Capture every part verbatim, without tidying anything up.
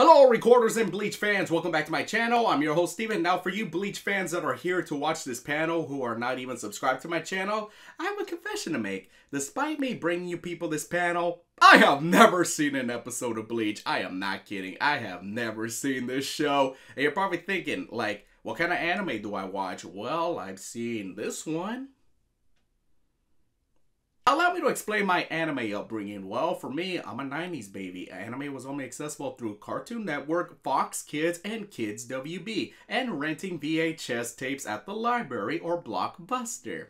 Hello Recorders and Bleach fans, welcome back to my channel. I'm your host Steven. Now for you Bleach fans that are here to watch this panel who are not even subscribed to my channel, I have a confession to make. Despite me bringing you people this panel, I have never seen an episode of Bleach. I am not kidding. I have never seen this show. And you're probably thinking, like, what kind of anime do I watch? Well, I've seen this one. Allow me to explain my anime upbringing. Well, for me, I'm a nineties baby. Anime was only accessible through Cartoon Network, Fox Kids, and Kids W B, and renting V H S tapes at the library or Blockbuster.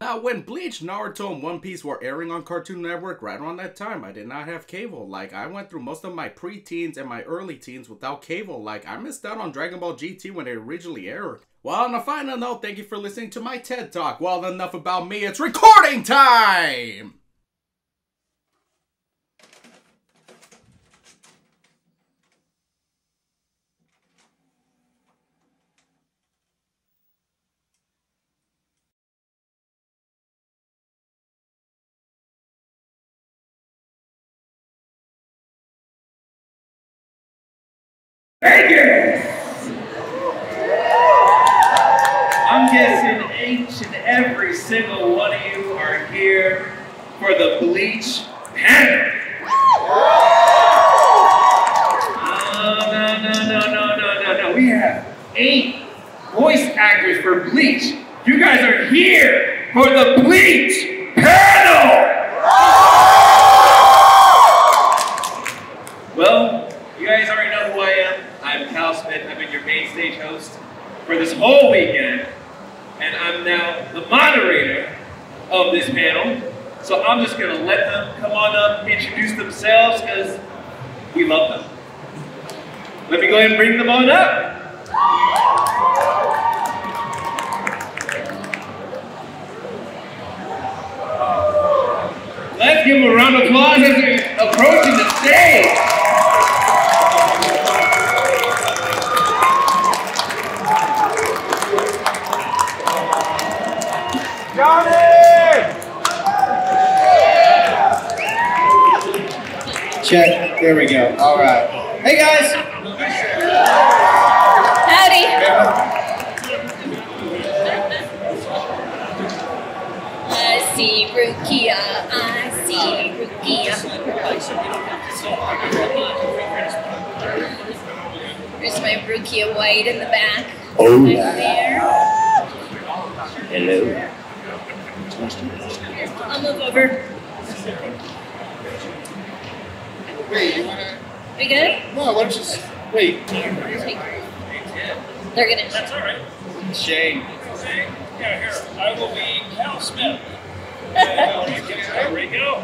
Now, when Bleach, Naruto, and One Piece were airing on Cartoon Network right around that time, I did not have cable. Like, I went through most of my pre-teens and my early teens without cable. Like, I missed out on Dragon Ball G T when it originally aired. Well, on a final note, thank you for listening to my TED Talk. Well, enough about me, it's recording time! Thank you! Each and every single one of you are here for the Bleach panel. Oh, no, no, no, no, no, no, no. We have eight voice actors for Bleach. You guys are here for the Bleach panel. Well, you guys already know who I am. I'm Kyle Smith. I've been your main stage host for this whole weekend. And I'm now the moderator of this panel. So I'm just gonna let them come on up, introduce themselves, because we love them. Let me go ahead and bring them on up. Let's give them a round of applause as they're approaching the stage. Johnny! Check, there we go, all right. Hey guys! Howdy! I see Rukia, I see Rukia. There's my Rukia White in the back. Oh, yeah. There. Hello. I'll move over. Wait, you wanna... We good? No, let's just... Wait. They're gonna... That's alright. Shane. Yeah, here. I will be Cal Smith. There we go.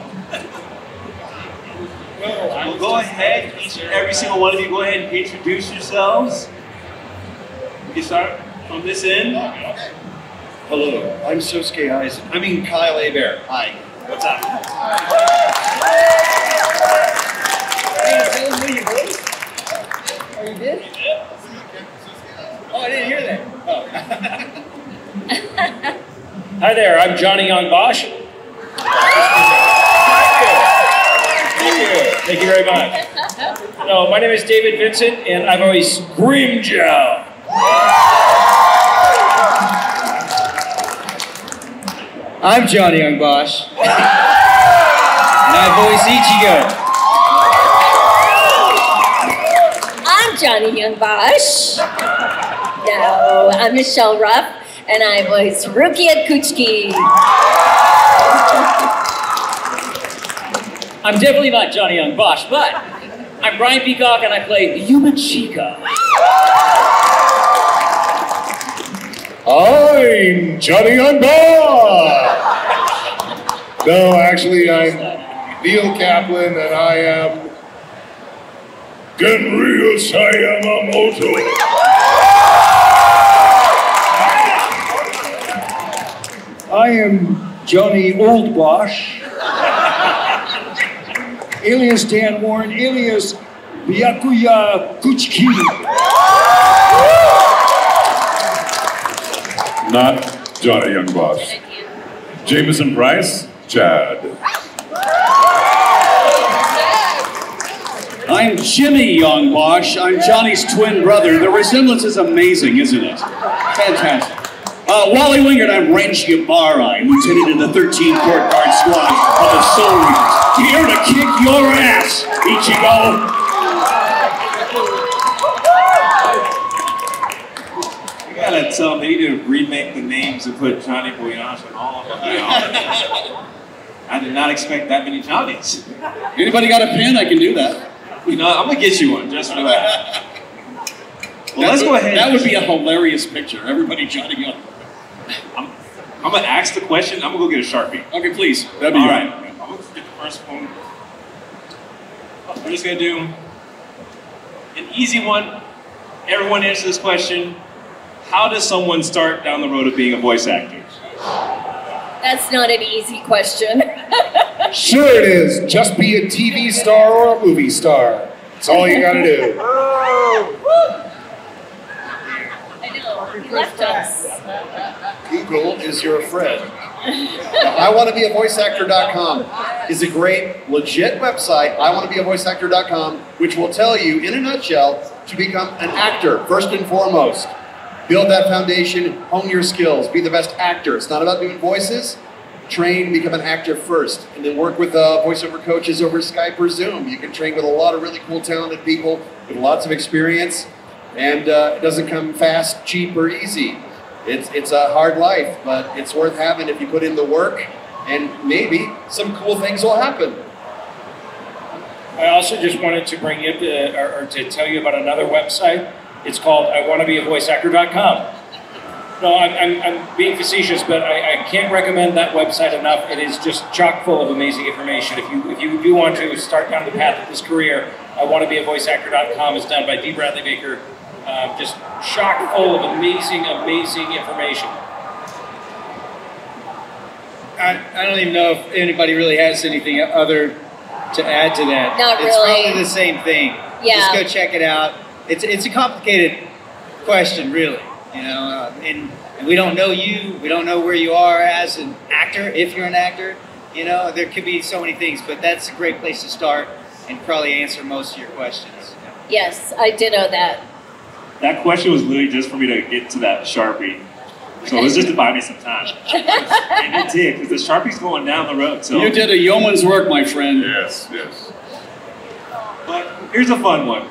Well, go ahead. Each and every single one of you, go ahead and introduce yourselves. We can start from this end. Hello, I'm Sōsuke Aizen. I mean Kyle Hebert. Hi. What's up? Hi. Are you good? Oh, I didn't hear that. Oh. Hi there, I'm Johnny Yong Bosch. Thank you. Thank you. Thank you very much. So, my name is David Vincent, and I've always Grimmjow. I'm Johnny Yong Bosch, and I voice Ichigo. I'm Johnny Yong Bosch. No, I'm Michelle Ruff, and I voice Rukia Kuchiki. I'm definitely not Johnny Yong Bosch, but I'm Brian Beacock, and I play Yumichika. I'm Johnny Yong Bosch! No, actually, I'm Neil Kaplan, and I am Genryusai Yamamoto. I am Johnny Old Bosch, alias Dan Woren, alias Byakuya Kuchiki. Not Johnny Yong Bosch. Jamieson Price, Chad. I am Jimmy Yong Bosch. I'm Johnny's twin brother. The resemblance is amazing, isn't it? Fantastic. Uh, Wally Wingard, I'm Renji Abarai, lieutenant in the thirteenth Court Guard Squad of the Soul Reapers. Here to kick your ass, Ichigo! I gotta tell me to remake the names and put Johnny Boyanch on all of them. I did not expect that many Johnnies. Anybody got a pen? I can do that. You know, I'm gonna get you one just for that. Well, that let's would, go ahead. That would be a hilarious picture. Everybody Johnny Young. I'm, I'm gonna ask the question. I'm gonna go get a Sharpie. Okay, please. That'd be all right. I'm gonna get the first one. I'm just gonna do an easy one. Everyone answer this question. How does someone start down the road of being a voice actor? That's not an easy question. Sure it is. Just be a T V star or a movie star. That's all you gotta do. I know. You left us. Google is your friend. I want to be a voice actor dot com is a great, legit website. I want to be a voice actor dot com, which will tell you, in a nutshell, to become an actor first and foremost. Build that foundation, hone your skills, be the best actor. It's not about doing voices. Train, become an actor first, and then work with uh, voiceover coaches over Skype or Zoom. You can train with a lot of really cool, talented people with lots of experience, and uh, it doesn't come fast, cheap, or easy. It's, it's a hard life, but it's worth having if you put in the work, and maybe some cool things will happen. I also just wanted to bring you up to, or, or to tell you about another website. It's called I want to be a voice actor dot com. No, I'm, I'm, I'm being facetious, but I, I can't recommend that website enough. It is just chock full of amazing information. If you if you do want to start down the path of this career, I want to be a voice actor dot com is done by D. Bradley Baker. Uh, just chock full of amazing, amazing information. I, I don't even know if anybody really has anything other to add to that. Not really. It's probably the same thing. Yeah. Just go check it out. It's, it's a complicated question, really, you know, uh, and, and we don't know you, we don't know where you are as an actor, if you're an actor, you know, there could be so many things, but that's a great place to start and probably answer most of your questions. Yes, I did know that. That question was literally just for me to get to that Sharpie, so it was just to buy me some time, and it did, because the Sharpie's going down the road. So. You did a yeoman's work, my friend. Yes, yes. But here's a fun one.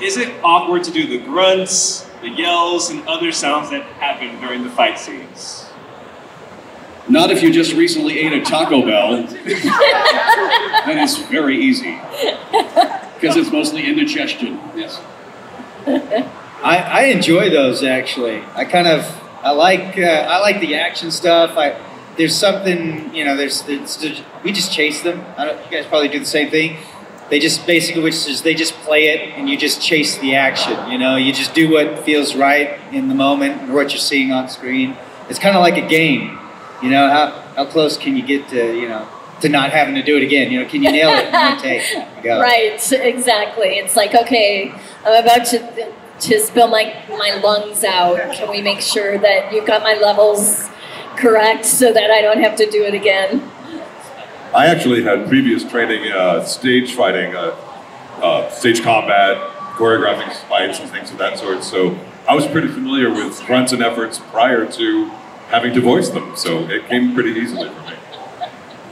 Is it awkward to do the grunts, the yells, and other sounds that happen during the fight scenes? Not if you just recently ate a Taco Bell. Then it's very easy. Because it's mostly indigestion. Yes. I, I enjoy those, actually. I kind of, I like, uh, I like the action stuff. I, there's something, you know, there's, there's, we just chase them. I don't, you guys probably do the same thing. They just basically, which is they just play it and you just chase the action, you know, you just do what feels right in the moment or what you're seeing on screen. It's kind of like a game, you know, how, how close can you get to, you know, to not having to do it again, you know, can you nail it in one take? Go. Right, exactly. It's like, okay, I'm about to, to spill my, my lungs out. Can we make sure that you've got my levels correct so that I don't have to do it again? I actually had previous training in uh, stage fighting, uh, uh, stage combat, choreographing fights and things of that sort, so I was pretty familiar with grunts and efforts prior to having to voice them, so it came pretty easily for me.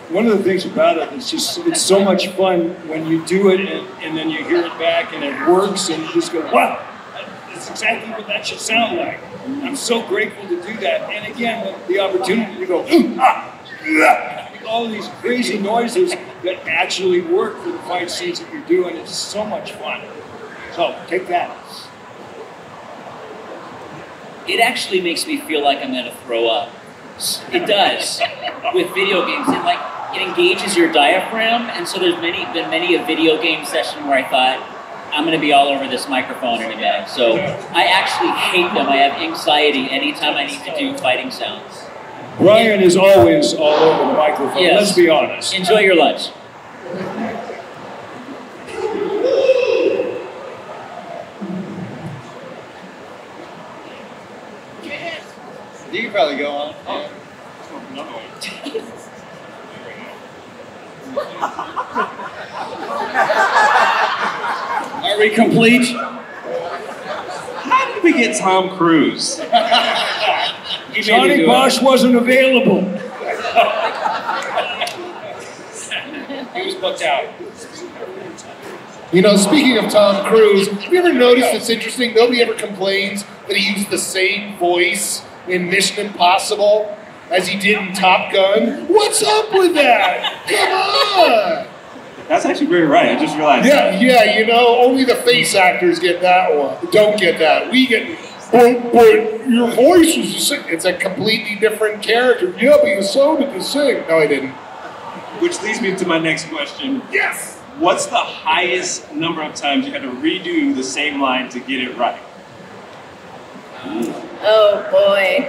One of the things about it is just, it's so much fun when you do it and, and then you hear it back and it works and you just go, wow, that's exactly what that should sound like. I'm so grateful to do that. And again, the opportunity to go, ah, ah. All of these crazy noises that actually work for the fight scenes that you're doing. It's so much fun. So, take that. It actually makes me feel like I'm gonna throw up. It does. With video games, it like, it engages your diaphragm, and so there's many, been many a video game session where I thought, I'm gonna be all over this microphone in a minute. So, I actually hate them. I have anxiety anytime I need to do fighting sounds. Brian is always all over the microphone, yes. Let's be honest. Enjoy your lunch. You can probably go on. Oh. Yeah. we complete? How did we get Tom Cruise? Johnny Bosch wasn't available. He was booked out. You know, speaking of Tom Cruise, have you ever noticed it's interesting? Nobody ever complains that he used the same voice in Mission Impossible as he did in Top Gun. What's up with that? Come on! That's actually very right. I just realized. Yeah, that. yeah. You know, only the face actors get that one. Don't get that. We get. But, but your voice is the same. It's a completely different character. Yeah, but you sounded the same. No, I didn't. Which leads me to my next question. Yes. What's the highest number of times you had to redo the same line to get it right? Oh boy.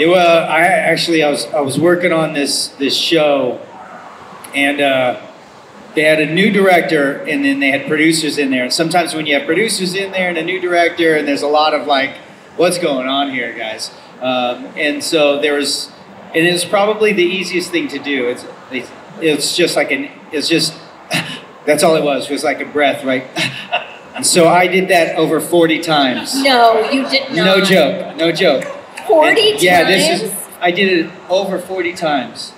it, uh, I actually I was I was working on this this show. And uh, they had a new director, and then they had producers in there. And sometimes when you have producers in there and a new director, and there's a lot of like, what's going on here, guys? Um, and so there was, and it was probably the easiest thing to do. It's it's just like an, it's just, that's all it was, was like a breath, right? And so I did that over forty times. No, you did not. No joke, no joke. forty and, times? Yeah, this is, I did it over forty times.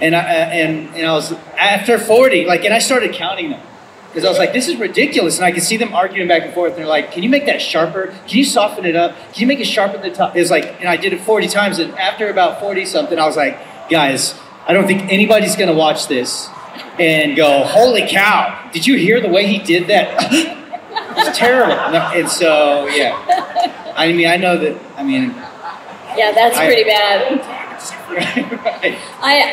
And I and and I was after forty, like, and I started counting them because I was like, this is ridiculous, and I could see them arguing back and forth. And they're like, can you make that sharper? Can you soften it up? Can you make it sharp at the top? It was like, and I did it forty times, and after about forty something, I was like, guys, I don't think anybody's gonna watch this and go, holy cow, did you hear the way he did that? It's terrible. And so yeah, I mean, I know that. I mean, yeah, that's I, pretty bad. Right, right. I, I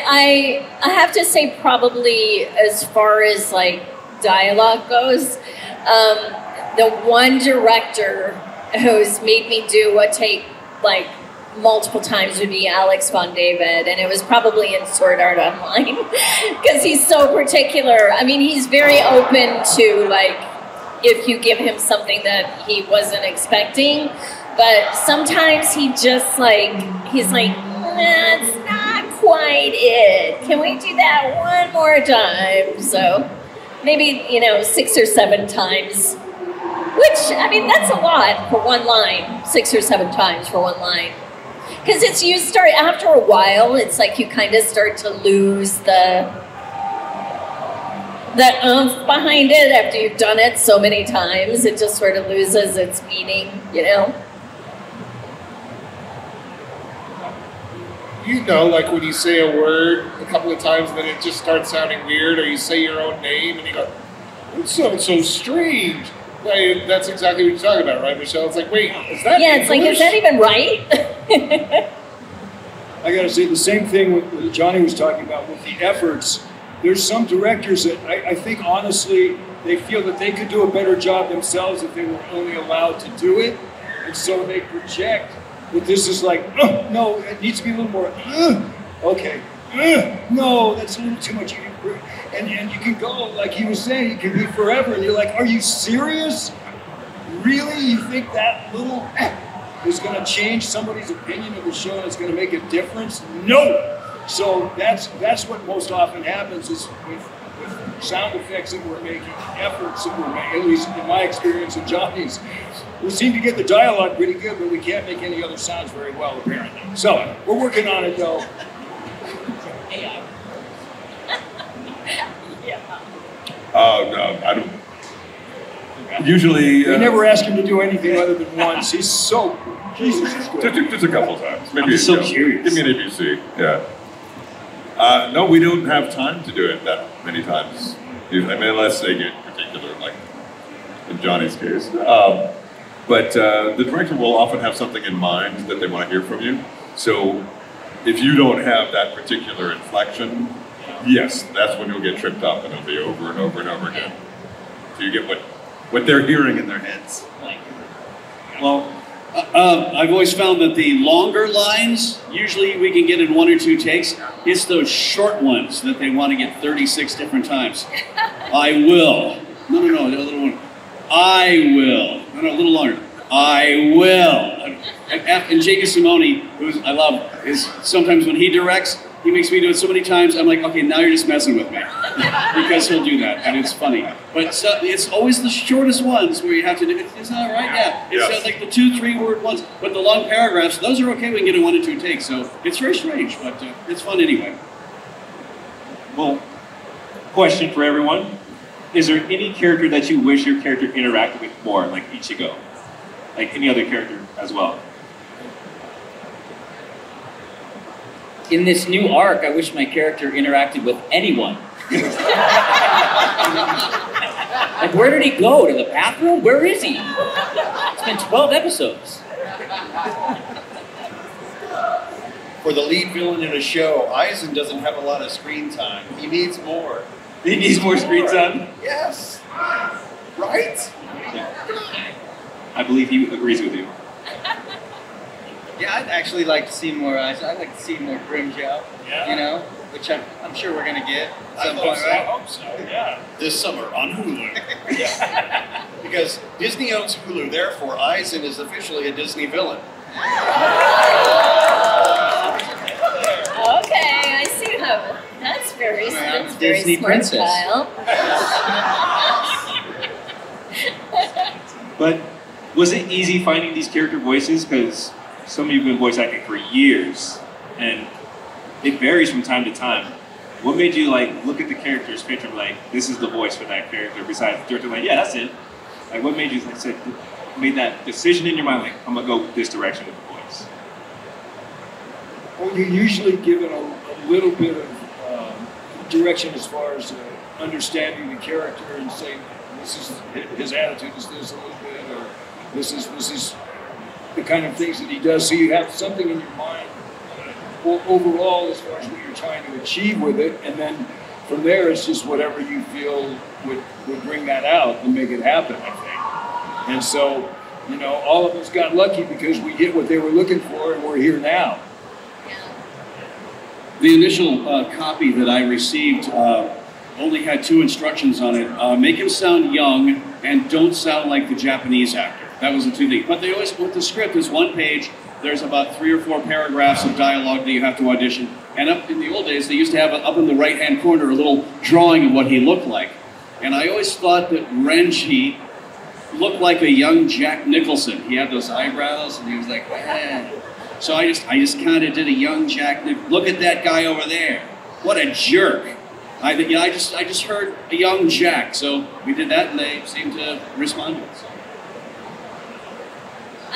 I have to say probably as far as like dialogue goes, um, the one director who's made me do a take like multiple times would be Alex Von David, and it was probably in Sword Art Online because he's so particular. I mean, he's very open to like if you give him something that he wasn't expecting, but sometimes he just like he's like, that's not quite it. Can we do that one more time? So maybe, you know, six or seven times, which, I mean, that's a lot for one line, six or seven times for one line. Because it's, you start, after a while, it's like you kind of start to lose the, that oomph behind it after you've done it so many times. It just sort of loses its meaning, you know? You know, like when you say a word a couple of times and then it just starts sounding weird, or you say your own name and you go, it sounds so strange. Like, that's exactly what you're talking about, right, Michelle? It's like, wait, is that Yeah, it's English? Like, is that even right? I gotta say, the same thing with, with Johnny was talking about with the efforts. There's some directors that I, I think, honestly, they feel that they could do a better job themselves if they were only allowed to do it, and so they project. But this is like, uh, no, it needs to be a little more, uh, okay, uh, no, that's a little too much. And, and you can go, like he was saying, you can be forever. And you're like, are you serious? Really? You think that little uh, is going to change somebody's opinion of the show and it's going to make a difference? No! So that's that's what most often happens is with, with sound effects that we're making, efforts that we're making, at least in my experience and Johnny's. We seem to get the dialogue pretty good, but we can't make any other sounds very well, apparently. So, we're working on it, though. A I. Yeah. Oh, uh, no, I don't. Usually... Uh, we never ask him to do anything other than once. He's so... Jesus is good. Just, just a couple times. Maybe, I'm so you know, curious. Give me an A B C, yeah. Uh, no, we don't have time to do it that many times. Usually, I mean, unless they get particular, like in Johnny's case. Um, But uh, the director will often have something in mind that they want to hear from you. So if you don't have that particular inflection, yes, that's when you'll get tripped up and it'll be over and over and over again. So you get what, what they're hearing in their heads. Well, uh, I've always found that the longer lines, usually we can get in one or two takes. It's those short ones that they want to get thirty-six different times. I will. No, no, no, a little one. I will. No, no, a little longer. I will. And Jacob Simone, who's I love, is sometimes when he directs, he makes me do it so many times, I'm like, okay, now you're just messing with me. Because he'll do that, and it's funny. But so, it's always the shortest ones where you have to do it. It's not right now. It's yes. like the two, three word ones. But the long paragraphs, those are okay. We can get a one and two take. So it's very strange, but uh, it's fun anyway. Well, question for everyone. Is there any character that you wish your character interacted with more, like Ichigo? Like any other character as well? In this new arc, I wish my character interacted with anyone. Like, where did he go? To the bathroom? Where is he? It's been twelve episodes. For the lead villain in a show, Aizen doesn't have a lot of screen time. He needs more. He needs more screen time? Yes. Right? Yeah. I believe he agrees with you. Yeah, I'd actually like to see more Aizen. I'd like to see more Grimmjow, yeah. you know, which I'm, I'm sure we're going to get at some I point, so. right? I hope so, yeah. This summer on Hulu. Yeah. Because Disney owns Hulu, therefore Aizen is officially a Disney villain. Oh. Okay, I see how. That's very, that's very Disney smart princess. Style. But was it easy finding these character voices? Because some of you have been voice acting for years, and it varies from time to time. What made you like look at the character's picture and like, this is the voice for that character, besides the director like, yeah, that's it. Like, what made you like, said, made that decision in your mind, like, I'm gonna go this direction with the voice? Well, you're usually given a, a little bit of um, direction as far as uh, understanding the character and saying, this is, his attitude is this a little bit, or this is, this is, the kind of things that he does, so you have something in your mind overall as far as what you're trying to achieve with it, and then from there it's just whatever you feel would, would bring that out and make it happen, I think. And so, you know, all of us got lucky because we get what they were looking for and we're here now. The initial uh, copy that I received uh, only had two instructions on it. Uh, make him sound young and don't sound like the Japanese actor. That was the two things. But they always put the script as one page. There's about three or four paragraphs of dialogue that you have to audition. And up in the old days, they used to have a, up in the right-hand corner a little drawing of what he looked like. And I always thought that Renji looked like a young Jack Nicholson. He had those eyebrows, and he was like, "Wow." So I just, I just kind of did a young Jack. Look at that guy over there. What a jerk. I think, you know, I just, I just heard a young Jack. So we did that, and they seemed to respond to it. So.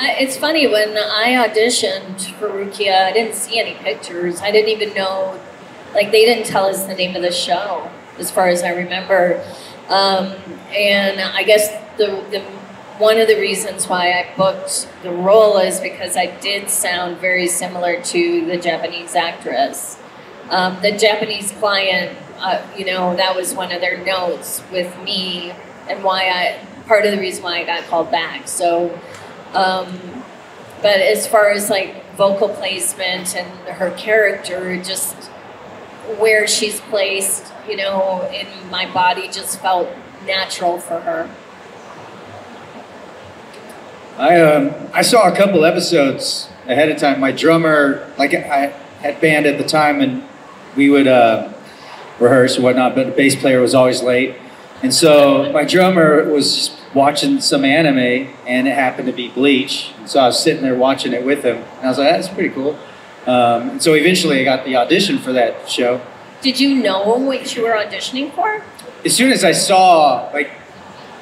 It's funny, when I auditioned for Rukia, I didn't see any pictures. I didn't even know, like, they didn't tell us the name of the show, as far as I remember. Um, and I guess the, the one of the reasons why I booked the role is because I did sound very similar to the Japanese actress. Um, the Japanese client, uh, you know, that was one of their notes with me, and why I, part of the reason why I got called back. So. Um, but as far as like vocal placement and her character, just where she's placed, you know, in my body just felt natural for her. I, um, I saw a couple episodes ahead of time. My drummer, like I had band at the time and we would uh, rehearse and whatnot, but the bass player was always late. And so my drummer was watching some anime, and it happened to be Bleach. And so I was sitting there watching it with him, and I was like, that's pretty cool. Um, and so eventually I got the audition for that show. Did you know what you were auditioning for? As soon as I saw like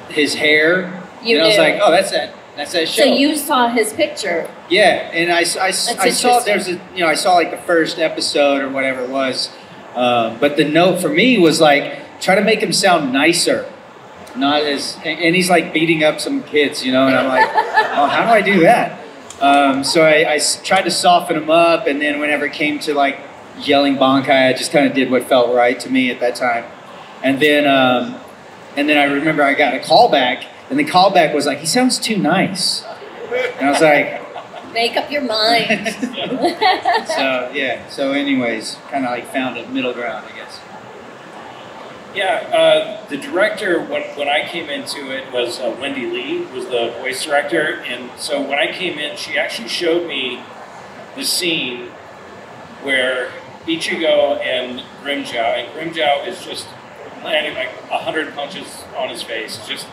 his hair, you and I was like, oh, that's that, that's that show. So you saw his picture. Yeah, and I, I, I saw there's a, you know, I saw like the first episode or whatever it was. Uh, but the note for me was like, try to make him sound nicer, not as, and he's like beating up some kids, you know, and I'm like, oh, how do I do that? Um, so I, I tried to soften him up, and then whenever it came to like yelling Bankai, I just kind of did what felt right to me at that time. And then, um, and then I remember I got a call back, and the call back was like, he sounds too nice. And I was like, make up your mind. So yeah, so anyways, kind of like found a middle ground, I guess. Yeah, uh, the director, when, when I came into it, was uh, Wendy Lee, was the voice director. And so when I came in, she actually showed me the scene where Ichigo and Grimmjow, and Grimmjow is just landed like a hundred punches on his face, just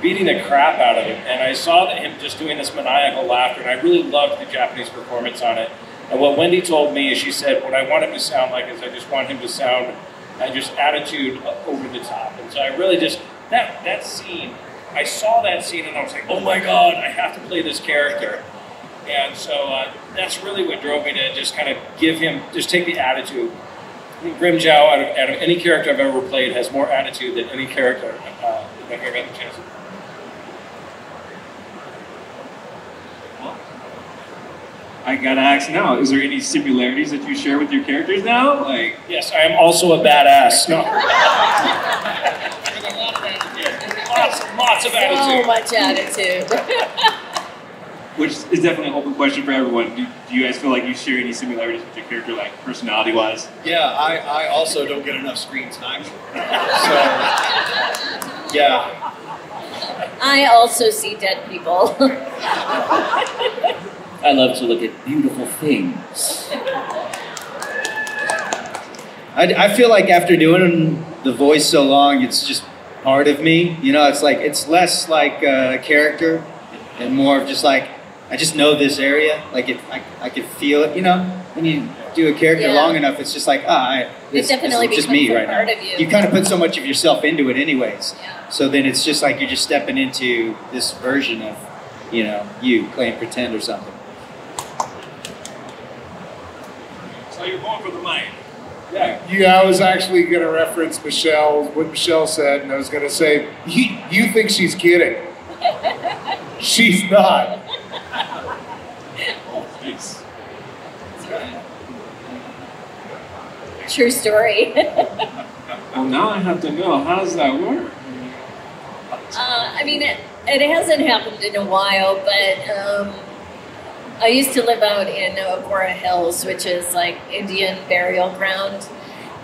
beating the crap out of him. And I saw that him just doing this maniacal laughter, and I really loved the Japanese performance on it. And what Wendy told me is she said, what I want him to sound like is I just want him to sound uh, just attitude over the top. And so I really just, that, that scene, I saw that scene and I was like, oh my God, I have to play this character. And so uh, that's really what drove me to just kind of give him, just take the attitude. Grimmjow, out of, out of any character I've ever played, has more attitude than any character uh, that I've ever had the chance to. I gotta ask now, is there any similarities that you share with your characters now? Like, yes, I am also a badass. No. There's a lot of attitude. Lots, lots of attitude. So much attitude. Which is definitely an open question for everyone. Do, do you guys feel like you share any similarities with your character, like personality-wise? Yeah, I, I also don't get enough screen time. So, yeah. I also see dead people. I love to look at beautiful things. I, I feel like after doing the voice so long, it's just part of me. You know, it's like, it's less like a character and more of just like, I just know this area, like it, I, I could feel it, you know? When you do a character yeah. long enough, it's just like, ah, I, it's, it definitely it's just me right now. You. you kind of put so much of yourself into it anyways. Yeah. So then it's just like you're just stepping into this version of, you know, you playing pretend or something. So you're going for the mic. Yeah. Yeah, I was actually going to reference Michelle, what Michelle said, and I was going to say, you, you think she's kidding. She's not. Oh, nice. True story. Well, now I have to know, how does that work? Uh, I mean, it, it hasn't happened in a while, but um, I used to live out in Agora Hills, which is like Indian burial ground.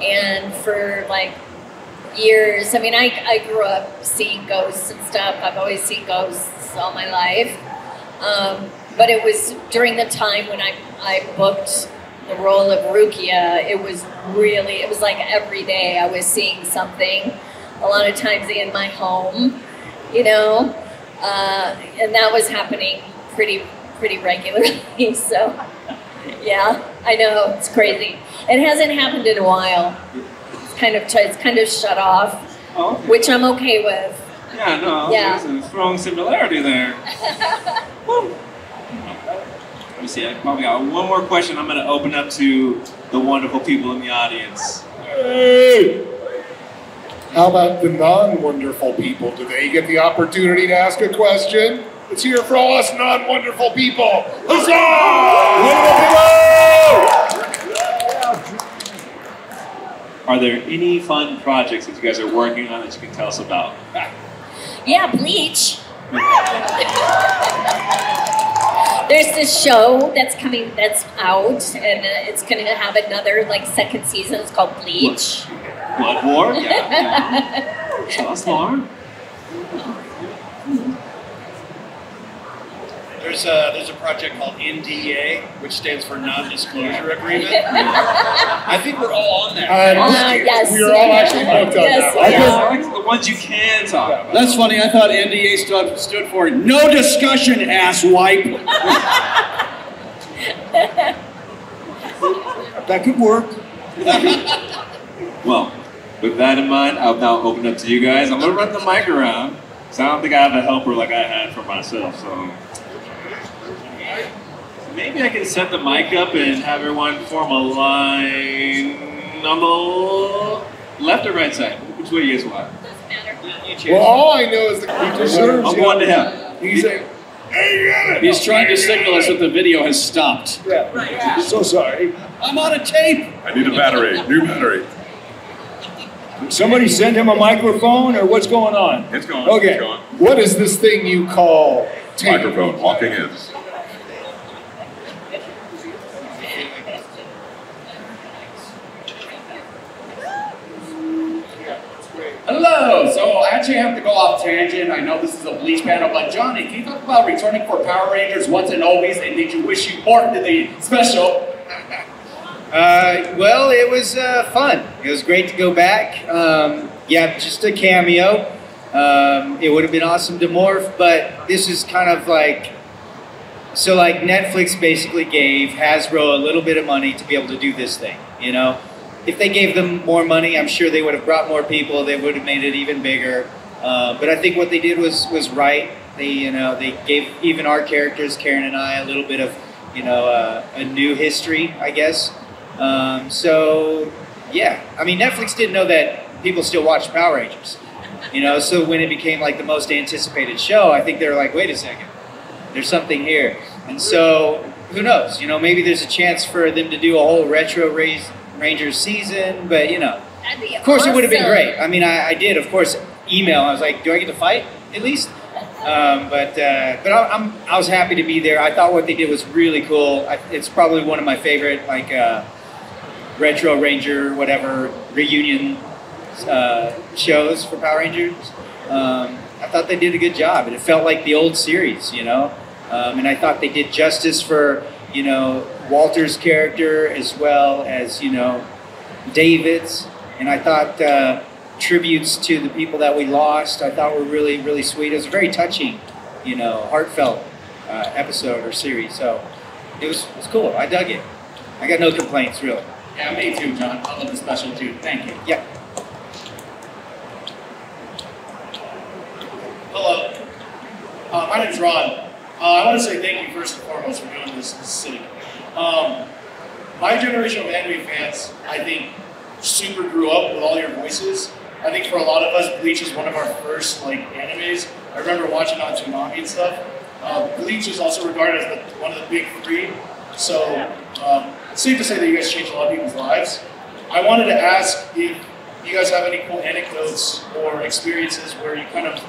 And for like years, I mean, I, I grew up seeing ghosts and stuff. I've always seen ghosts all my life. Um, but it was during the time when I, I booked the role of Rukia, it was really, it was like every day I was seeing something, a lot of times in my home, you know, uh, and that was happening pretty, pretty regularly. So yeah, I know, it's crazy. It hasn't happened in a while. It's kind of, it's kind of shut off, oh, okay. Which I'm okay with. Yeah, no, yeah. There's a strong similarity there. Woo. Let me see, I probably got one more question. I'm gonna open up to the wonderful people in the audience. Hey! How about the non-wonderful people? Do they get the opportunity to ask a question? Let's hear for all us non-wonderful people. Huzzah! Are there any fun projects that you guys are working on that you can tell us about? Yeah, Bleach. There's this show that's coming, that's out, and uh, it's going to have another like second season. It's called Bleach. Blood War? Yeah. Blood War. There's a, there's a project called N D A, which stands for Non-Disclosure Agreement. I think we're all on that. Uh, uh, yes. We're all actually hooked on yes, that. Yeah. I guess the ones you can talk about. That's funny. I thought N D A stood, stood for no discussion, asswipe. That could work. Well, with that in mind, I'll now open up to you guys. I'm going to run the mic around, because I don't think I have a helper like I had for myself, so... Maybe I can set the mic up and have everyone form a line on the left or right side. Which way you guys want? Doesn't matter. Well, all I know is the computer serves. I'm going to him. He's like, hey, he's trying to signal us that the video has stopped. Yeah. Right. Yeah. So sorry. I'm on a tape. I need a battery. New battery. Somebody send him a microphone, or what's going on? It's going. Okay. It's going. What is this thing you call tape? Microphone. Walking in. Hello! So I actually have to go off tangent. I know this is a Bleach panel, but Johnny, can you talk about returning for Power Rangers once and always, and did you wish you more to the special? Uh, well, it was uh, fun. It was great to go back. Um, yeah, just a cameo. Um, it would have been awesome to morph, but this is kind of like, so like Netflix basically gave Hasbro a little bit of money to be able to do this thing, you know? If they gave them more money, I'm sure they would have brought more people, they would have made it even bigger. Uh, but I think what they did was was right. They, you know, they gave even our characters, Karen and I, a little bit of, you know, uh, a new history, I guess. Um, so, yeah. I mean, Netflix didn't know that people still watched Power Rangers, you know, so when it became like the most anticipated show, I think they were like, wait a second, there's something here. And so, who knows, you know, maybe there's a chance for them to do a whole retro Rangers season, but, you know, of course awesome. It would have been great. I mean, I, I did, of course, email. I was like, do I get to fight at least? Um, but uh, but I, I'm I was happy to be there. I thought what they did was really cool. I, it's probably one of my favorite like uh, retro Ranger whatever reunion uh, shows for Power Rangers. Um, I thought they did a good job, and it felt like the old series, you know. Um, and I thought they did justice for you know Walter's character as well as you know David's, and I thought. Uh, tributes to the people that we lost I thought were really, really sweet. It was a very touching, you know, heartfelt uh, episode or series. So it was, it was cool. I dug it. I got no complaints, really. Yeah, me too, John. I love the special, too. Thank you. Yeah. Hello. Uh, my name's Ron. Uh, I want to say thank you, first and foremost, for doing this in the city. Um, my generation of anime fans, I think, super grew up with all your voices. I think for a lot of us, Bleach is one of our first like animes. I remember watching on Toonami and stuff. Uh, Bleach is also regarded as the, one of the big three. So um, it's safe to say that you guys changed a lot of people's lives. I wanted to ask if you guys have any cool anecdotes or experiences where you kind of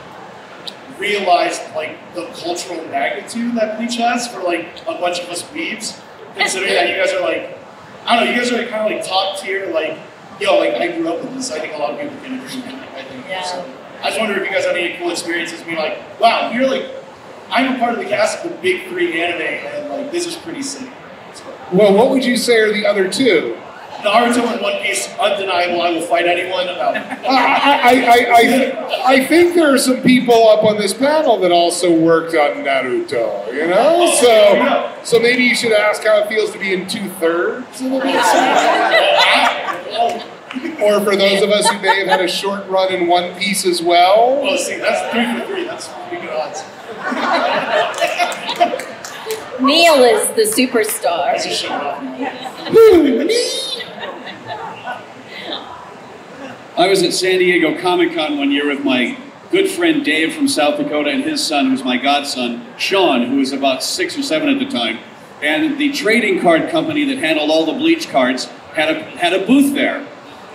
realized like the cultural magnitude that Bleach has for like a bunch of us weebs, considering that you guys are like, I don't know, you guys are kind of like top tier, like, yo, like I grew up with this. I think a lot of people can agree with that. I think. Yeah. So I just wonder if you guys have any cool experiences being like, wow, you're like, I'm a part of the cast of the big three anime, and like this is pretty sick. So, well, what would you say are the other two? Naruto and One Piece, undeniable. I will fight anyone about it. I, I, I, I think there are some people up on this panel that also worked on Naruto, you know? Oh, so yeah. So maybe you should ask how it feels to be in two-thirds of the episode. Or for those of us who may have had a short run in One Piece as well. Well, see, that's three for three. That's pretty good odds. Neil is the superstar. That's a show. I was at San Diego Comic-Con one year with my good friend Dave from South Dakota and his son, who's my godson, Sean, who was about six or seven at the time. And the trading card company that handled all the Bleach cards had a, had a booth there.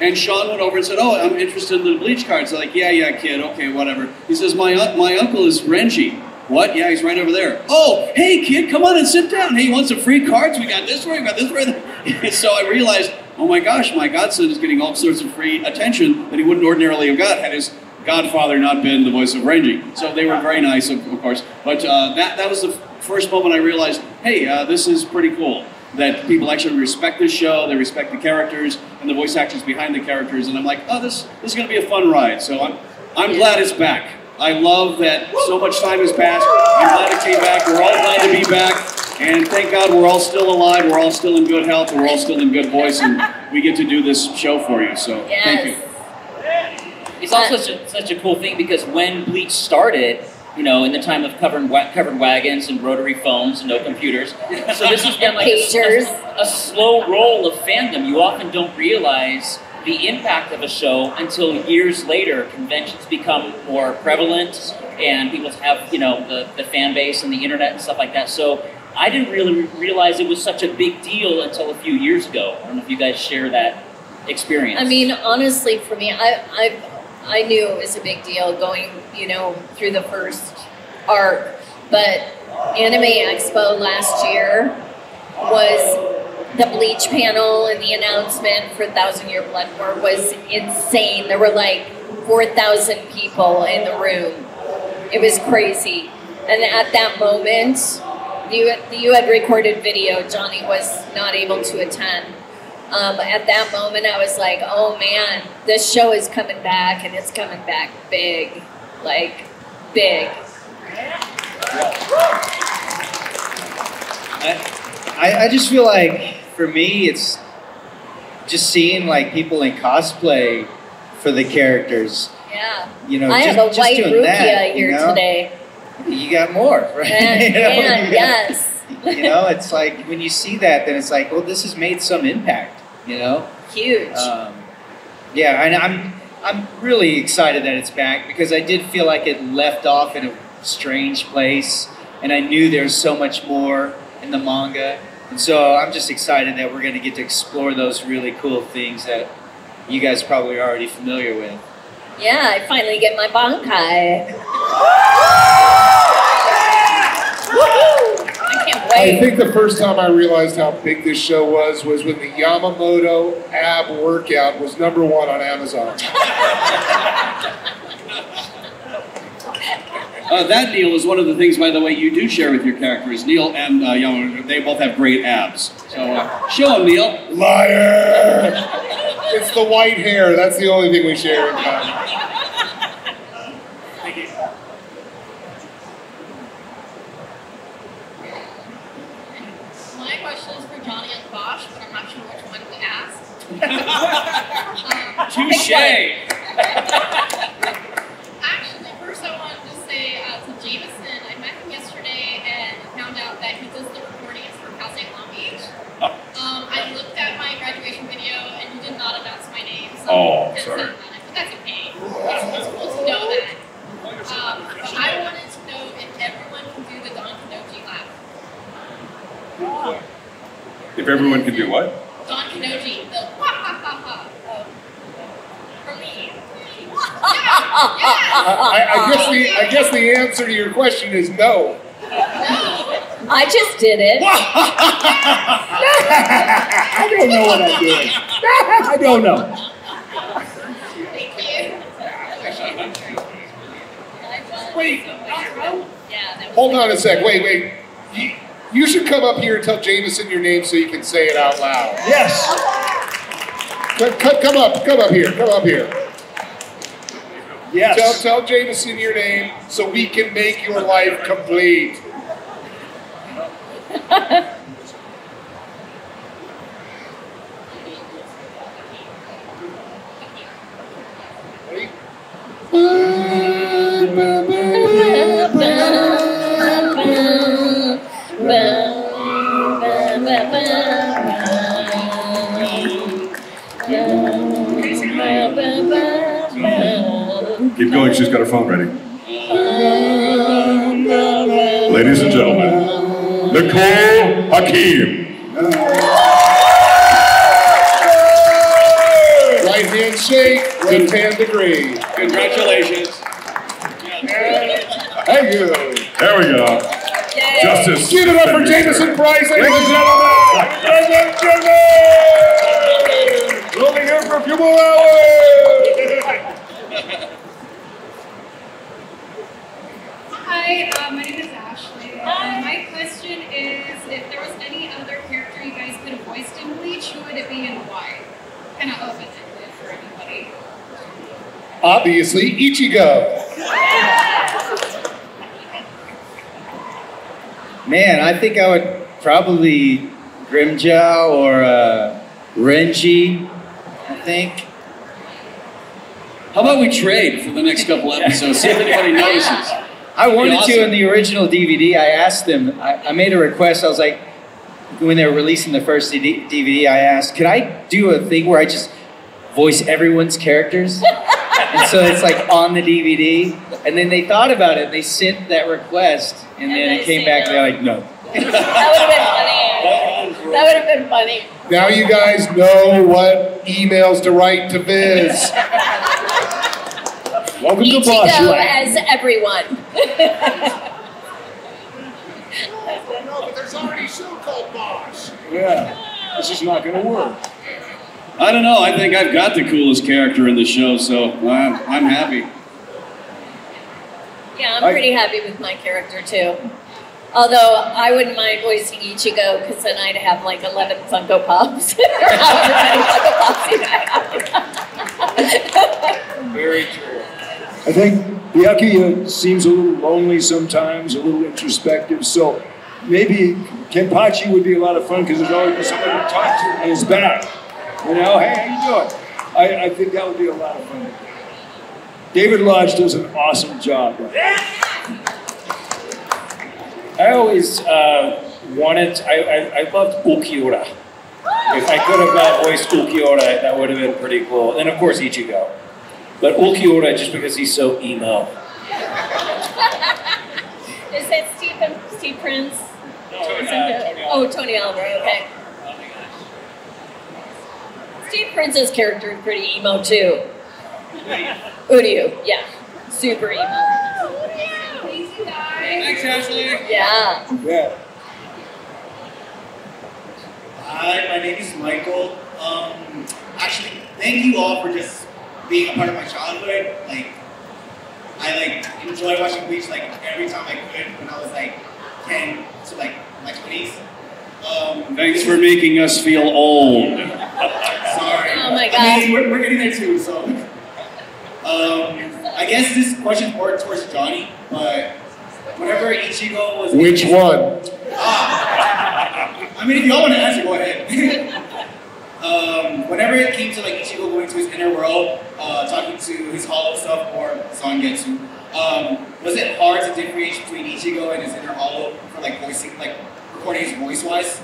And Sean went over and said, oh, I'm interested in the Bleach cards. They're like, yeah, yeah, kid, okay, whatever. He says, my, my uncle is Renji. What? Yeah, he's right over there. Oh, hey, kid, come on and sit down. Hey, you want some free cards? We got this way, we got this way. So I realized, oh my gosh, my godson is getting all sorts of free attention that he wouldn't ordinarily have got had his godfather not been the voice of Renji. So they were very nice, of, of course. But uh, that, that was the first moment I realized, hey, uh, this is pretty cool, that people actually respect this show, they respect the characters, and the voice actors behind the characters. And I'm like, oh, this, this is going to be a fun ride. So I'm, I'm glad it's back. I love that so much time has passed. I'm glad it came back. We're all glad to be back. And thank God we're all still alive, we're all still in good health, we're all still in good voice, and we get to do this show for you, so yes. Thank you. It's also such a, such a cool thing because when Bleach started, you know, in the time of covered, covered wagons and rotary phones and no computers, so this has been like a, a, a slow roll of fandom. You often don't realize the impact of a show until years later. Conventions become more prevalent, and people have, you know, the, the fan base and the internet and stuff like that. So I didn't really realize it was such a big deal until a few years ago. I don't know if you guys share that experience. I mean, honestly, for me, I I, I knew it was a big deal going, you know, through the first arc. But Anime Expo last year was the Bleach panel, and the announcement for Thousand Year Blood War was insane. There were like four thousand people in the room. It was crazy. And at that moment, You, you had recorded video. Johnny was not able to attend. Um, at that moment, I was like, oh man, this show is coming back, and it's coming back big, like big. I, I just feel like, for me, it's just seeing like people in cosplay for the characters. Yeah. You know, I just, have a white Rukia that, here you know? Today. You got more, right? And, you know, and, you yes. Got, you know, it's like when you see that, then it's like, well, this has made some impact. You know, huge. Um, yeah, and I'm I'm really excited that it's back because I did feel like it left off in a strange place, and I knew there's so much more in the manga, and so I'm just excited that we're going to get to explore those really cool things that you guys probably are already familiar with. Yeah, I finally get my bankai. I can't wait. I think the first time I realized how big this show was was when the Yamamoto ab workout was number one on Amazon. Uh, that, Neil, is one of the things, by the way, you do share with your characters. Neil and uh, Yamamoto, they both have great abs. So uh, show them, Neil. Liar! It's the white hair. That's the only thing we share in common. Thank you. My question is for Johnny Yong Bosch, but I'm not sure which one to ask. um, Touché! Actually, first I wanted to say uh, to Jamieson, I met him yesterday and found out that he does the recordings for Cal State Long Beach. Oh. Um, I looked at my graduation video. Not announce my name, so oh, that's sorry. Not, but that's okay. It's, it's cool to know that. Um, but I wanted to know if everyone can do the Don Kanoji laugh. If everyone can do what? Don Kanoji, the wah ha ha ha. For me. Yeah, yeah. I, I, guess the, I guess the answer to your question is no. No. I just did it. I don't know what I'm doing. I don't know. Thank you. Wait. Hold on a sec. Wait, wait. You, you should come up here and tell Jamieson your name so you can say it out loud. Yes. Come, come up. Come up here. Come up here. Yes. Tell, tell Jamieson your name so we can make your life complete. Keep going, she's got her phone ready. Ladies and gentlemen, Nicole Hakim. Right hand shake, left hand degree. Congratulations. Thank you. There we go. Yay. Justice. Give it up for Jamieson Price, ladies and gentlemen. We'll be here for a few more hours. Hi, uh, my name is Ashley. Um, my question is, if there was any other character you guys could have voiced in Bleach, who would it be and why? Kind of open-ended for everybody. Obviously, Ichigo. Man, I think I would probably Grimmjow or uh, Renji, I think. How about we trade for the next couple episodes, see if anybody notices. I wanted awesome. to in the original D V D. I asked them, I, I made a request. I was like, when they were releasing the first D V D, I asked, could I do a thing where I just voice everyone's characters? And so it's like on the D V D. And then they thought about it. They sent that request. And, and then it came back no. and they're like, no. That would have been funny. That would have been funny. Now you guys know what emails to write to Viz. Welcome Ichigo to Bosch as everyone. No, no, but there's already a show called Bosch. Yeah, this is not going to work. I don't know. I think I've got the coolest character in the show, so I'm, I'm happy. Yeah, I'm I, pretty happy with my character, too. Although I wouldn't mind voicing Ichigo, because then I'd have like eleven Funko Pops. Very true. I think Byakuya seems a little lonely sometimes, a little introspective. So maybe Kenpachi would be a lot of fun because there's always somebody to talk to in his back. You know, hey, how you doing? I, I think that would be a lot of fun. David Lodge does an awesome job. Right? I always uh, wanted, I, I, I loved Ukiura. If I could have uh, voiced Ukiura, that would have been pretty cool. And of course, Ichigo. But Ukiura, just because he's so emo. Is that Steve, Steve Prince? No, Tony, uh, Tony oh, Tony Oliver, okay. Oh my gosh. Steve Prince's character is pretty emo too. Uryu, yeah. Super emo. Oh, thanks, Ashley. Yeah. Yeah. Hi, my name is Michael. Um, actually, thank you all for just being a part of my childhood. Like, I like enjoy watching Bleach like every time I could when I was like ten to like my twenties. Um, Thanks for making us feel old. Sorry. Oh my God. I mean, we're, we're getting there too. So, um, I guess this question's more towards Johnny, but. Whenever Ichigo was... Which one? Ah! I mean, if y'all want to answer, go ahead. um, whenever it came to like Ichigo going to his inner world, uh, talking to his hollow self or Zangetsu, um, was it hard to differentiate between Ichigo and his inner hollow for like voicing, like recording his voice-wise?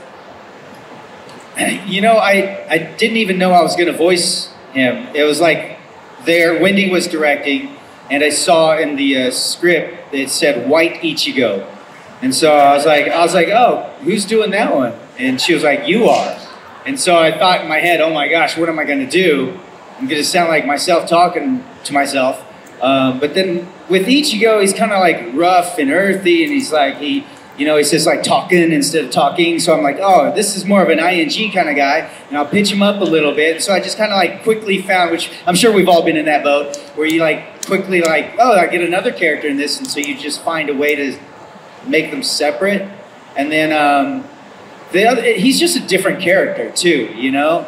You know, I, I didn't even know I was going to voice him. It was like there, Wendy was directing, and I saw in the uh, script that it said White Ichigo. And so I was like, I was like, oh, who's doing that one? And she was like, you are. And so I thought in my head, oh my gosh, what am I gonna do? I'm gonna sound like myself talking to myself. Um, but then with Ichigo, he's kind of like rough and earthy, and he's like, he, you know, he's just like talking instead of talking. So I'm like, oh, this is more of an I N G kind of guy, and I'll pitch him up a little bit. So I just kind of like quickly found, which I'm sure we've all been in that boat, where you like quickly like, oh, I get another character in this, and so you just find a way to make them separate. And then um, the other, he's just a different character too, you know.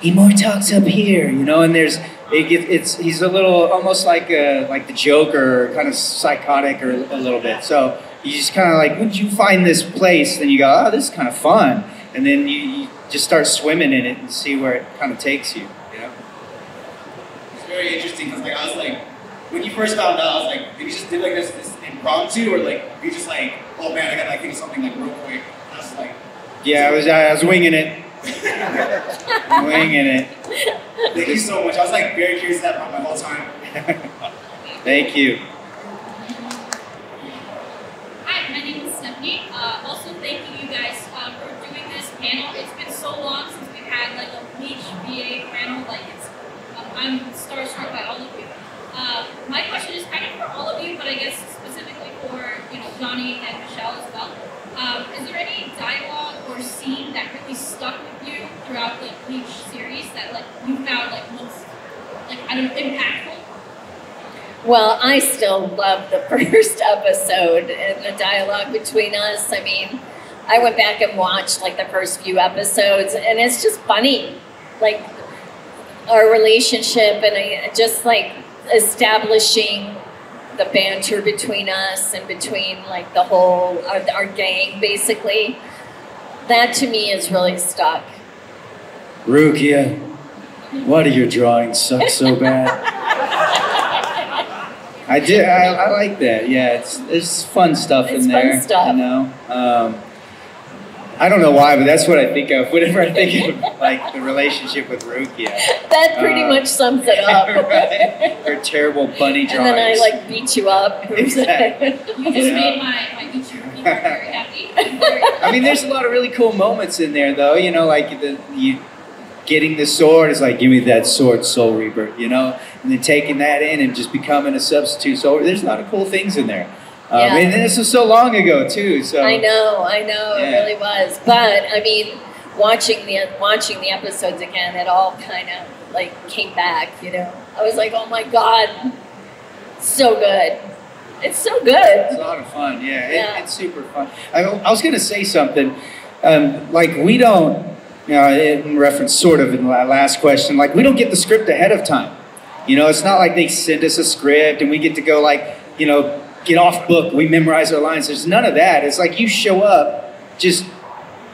He more talks up here, you know, and there's it gets, it's he's a little almost like a, like the Joker, kind of psychotic or a little bit. So. You just kind of like, would you find this place? Then you go, oh, this is kind of fun. And then you, you just start swimming in it and see where it kind of takes you, you know? It's very interesting because like, I was like, when you first found out, I was like, did you just did like this, this impromptu? Or like, you just like, oh man, I gotta like, think of something like real quick. I was like. Yeah, I was, I was winging it. Winging it. Thank you so much. I was like very curious that about my whole time. Thank you. My name is Stephanie. Uh, also, thanking you guys um, for doing this panel. It's been so long since we've had like a Bleach V A panel. Like, it's, um, I'm starstruck by all of you. Uh, my question is kind of for all of you, but I guess specifically for you know Johnny and Michelle as well. Um, is there any dialogue or scene that really stuck with you throughout the Bleach series that like you found like most like I don't know, impactful? Well, I still love the first episode and the dialogue between us. I mean, I went back and watched like the first few episodes, and it's just funny. Like our relationship and just like establishing the banter between us and between like the whole, our, our gang basically. That to me is really stuck. Rukia, why do your drawings suck so bad? I did. I, I like that. Yeah, it's there's fun stuff it's in there. Fun stuff. You know, um, I don't know why, but that's what I think of whenever I think of like the relationship with Rukia. That pretty um, much sums it up. Right? Her terrible bunny drawings. And then I like beat you up. Exactly. You just made my my teacher very happy. I mean, there's a lot of really cool moments in there, though. You know, like the you. Getting the sword is like, give me that sword, Soul Reaper, you know? And then taking that in and just becoming a substitute soldier. There's a lot of cool things in there. Um, yeah. And this was so long ago, too. So I know, I know, yeah. It really was. But, I mean, watching the watching the episodes again, it all kind of, like, came back, you know? I was like, oh, my God, so good. It's so good. It's a lot of fun. Yeah, yeah. It, it's super fun. I, I was going to say something. Um, like, we don't, you know, in reference sort of in my last question, like, we don't get the script ahead of time. You know, it's not like they send us a script and we get to go, like, you know, get off book. We memorize our lines. There's none of that. It's like you show up just,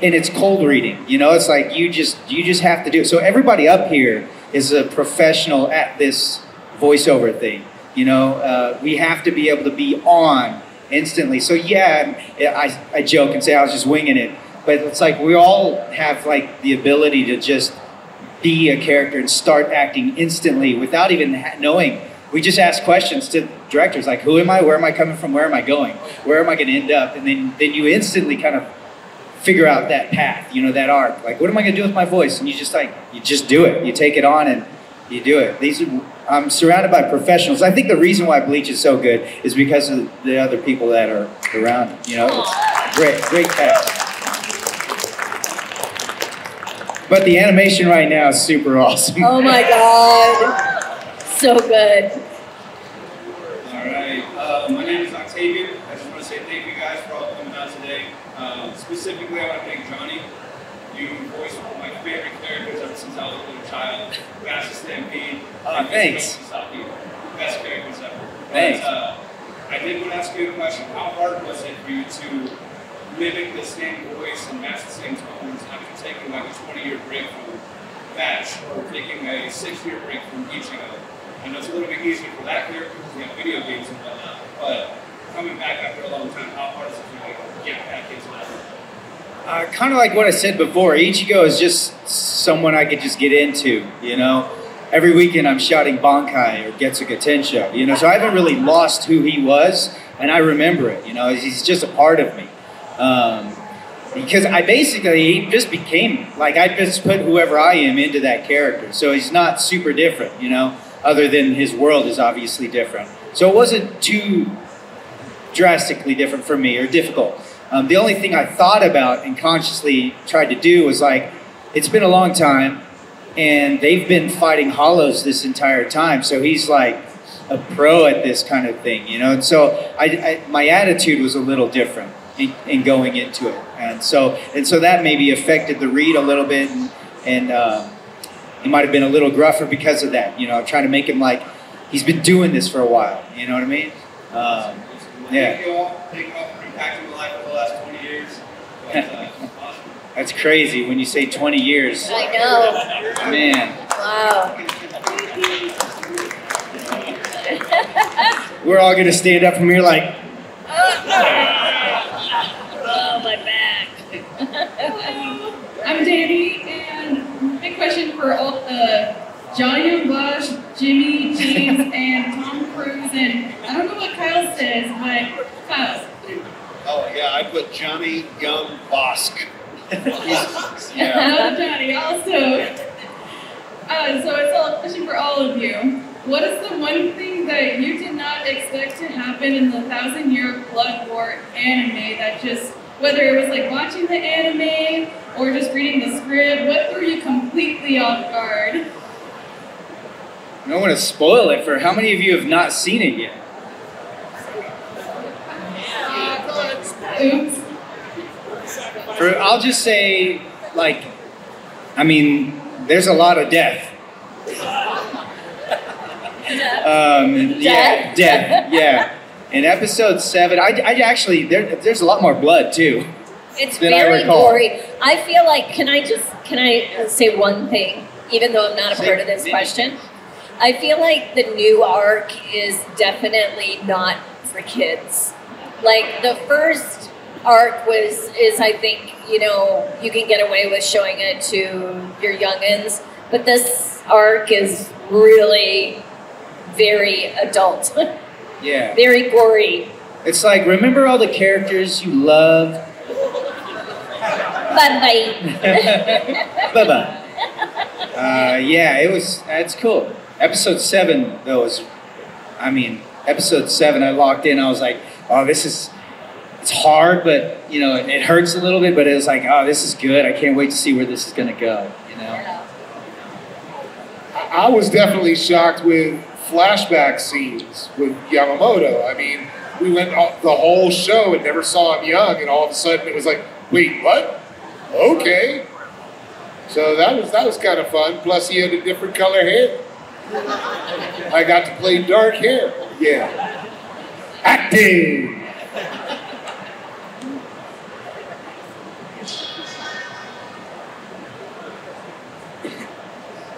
and it's cold reading. You know, it's like you just, you just have to do it. So everybody up here is a professional at this voiceover thing. You know, uh, we have to be able to be on instantly. So yeah, I, I joke and say I was just winging it, but it's like we all have like the ability to just be a character and start acting instantly without even ha knowing. We just ask questions to directors like, who am I? Where am I coming from? Where am I going? Where am I going to end up? And then, then you instantly kind of figure out that path, you know, that arc. Like, what am I going to do with my voice? And you just like, you just do it. You take it on and you do it. These are, I'm surrounded by professionals. I think the reason why Bleach is so good is because of the other people that are around it. You know, it's great, great cast. But the animation right now is super awesome. Oh my God, so good. All right, uh, my name is Octavian. I just want to say thank you guys for all coming out today. Uh, specifically, I want to thank Johnny. You voiced one of my favorite characters ever since I was a little child. Fastest Stampede. Uh, thanks. Best characters ever. Thanks. But, uh, I did want to ask you a question. How hard was it for you to mimic the same voice and match the same tones after taking like a twenty-year break from Batch or taking a six-year break from Ichigo? I know it's a little bit easier for that character because we have video games and whatnot, but coming back after a long time, how hard is it to get back into that? Uh, kind of like what I said before, Ichigo is just someone I could just get into, you know? Every weekend I'm shouting Bankai or Getsuka Tensho, you know? So I haven't really lost who he was, and I remember it, you know? He's just a part of me. Um, because I basically just became, like, I just put whoever I am into that character. So he's not super different, you know, other than his world is obviously different. So it wasn't too drastically different for me or difficult. Um, the only thing I thought about and consciously tried to do was like, it's been a long time and they've been fighting hollows this entire time. So he's like a pro at this kind of thing, you know? And so I, I, my attitude was a little different. In, in going into it, and so and so that maybe affected the read a little bit, and, and um, it might have been a little gruffer because of that. You know, trying to make him like he's been doing this for a while. You know what I mean? Um, yeah. Thank you all. Thank you all for impacting my life over the last twenty years. But, uh, awesome. That's crazy when you say twenty years. I know. Man. Wow. We're all gonna stand up from here like. I'm Danny, and big question for all the Johnny Yong Bosch, Jimmy, James, and Tom Cruise, and I don't know what Kyle says, but Kyle. Oh yeah, I put Johnny Yong Bosch. Yeah. Johnny also. Uh, so it's all a question for all of you. What is the one thing that you did not expect to happen in the Thousand Year Blood War anime that just, whether it was like watching the anime or just reading the script, what threw you completely off guard? I don't want to spoil it for how many of you have not seen it yet? Oops. For, I'll just say, like, I mean, there's a lot of death. um, yeah, death? Death, yeah. In episode seven, I, I actually, there, there's a lot more blood too. It's very gory. I feel like, can I just, can I say one thing, even though I'm not a part of this question? I feel like the new arc is definitely not for kids. Like the first arc was, is I think, you know, you can get away with showing it to your youngins, but this arc is really very adult. Yeah. Very gory. It's like, remember all the characters you loved? Bye-bye. Bye-bye. Uh, yeah, it was, that's cool. Episode seven, though, was, I mean, episode seven, I locked in. I was like, oh, this is, it's hard, but, you know, it, it hurts a little bit, but it was like, oh, this is good. I can't wait to see where this is going to go, you know? Yeah. I, I was definitely shocked with flashback scenes with Yamamoto. I mean, we went off the whole show and never saw him young, and all of a sudden it was like, wait, what? Okay. So that was that was kind of fun. Plus, he had a different color hair. I got to play dark hair. Yeah. Acting.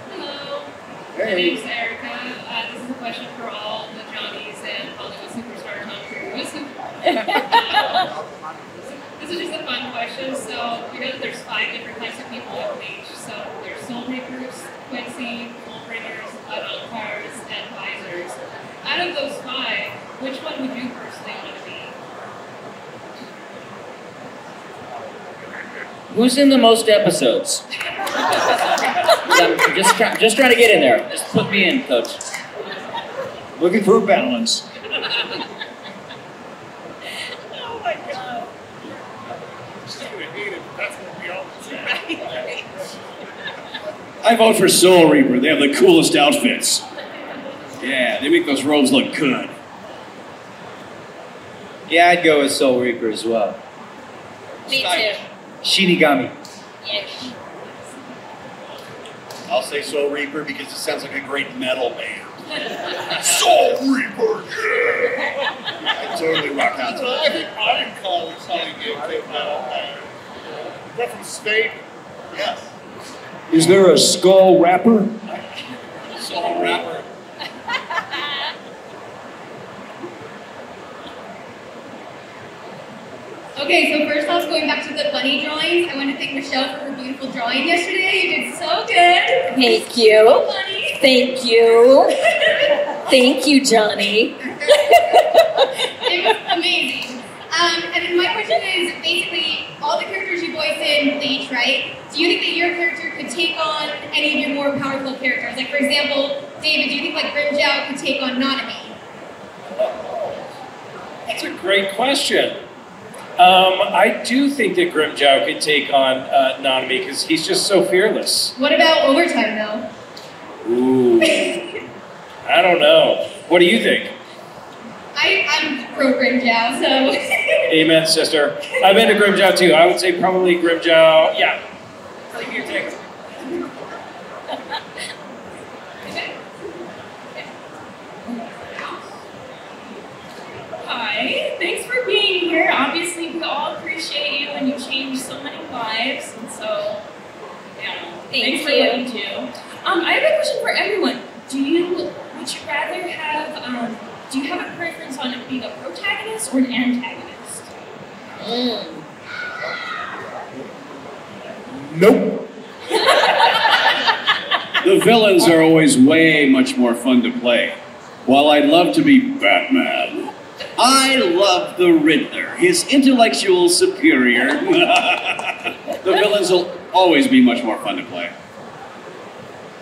Hello. Hey. My name's Erica. Uh, this is a question for all the Johnnies and Hollywood superstar Tom Cruise. This is just a fun question. So we know that there's five different types of people at Bleach. So there's Soulbreakers, Quincy, Soulbringers, Bloodhunters, and Visors. Out of those five, which one would you personally want to be? Who's in the most episodes? I'm just, try, just trying to get in there. Just put me in, Coach. Looking for a balance. I vote for Soul Reaper. They have the coolest outfits. Yeah, they make those robes look good. Yeah, I'd go with Soul Reaper as well. Me too. Shinigami. Yes. I'll say Soul Reaper because it sounds like a great metal band. Soul Reaper, yeah! I totally rock out to that. I think Iron Claw was how you get a metal band. They're from Spain. Yes. Is there a skull wrapper? Skull wrapper. Okay, so first off, going back to the bunny drawings, I want to thank Michelle for her beautiful drawing yesterday. You did so good. Thank you. So funny. Thank you. Thank you, Johnny. It was amazing. Um, and then my question is, basically, all the characters you voice in Bleach, right? Do you think that your character could take on any of your more powerful characters? Like, for example, David, do you think, like, Grimmjow could take on Nanami? That's a great question. Um, I do think that Grimmjow could take on uh, Nanami, because he's just so fearless. What about Overtime, though? Ooh. I don't know. What do you think? I, I'm pro Grimmjow, so... Amen, sister. I've been to Grimmjow, too. I would say probably Grimmjow. Yeah. Leave me your ticket. Hi. Thanks for being here. Obviously, we all appreciate you, and you changed so many lives, and so... Yeah. Thank thanks you. for what you do. Um, I have a question for everyone. Do you... Would you rather have... Um, Do you have a preference on it being a protagonist or an antagonist? Mm. Nope. The villains are always way much more fun to play. While I'd love to be Batman, I love the Riddler, his intellectual superior. The villains will always be much more fun to play.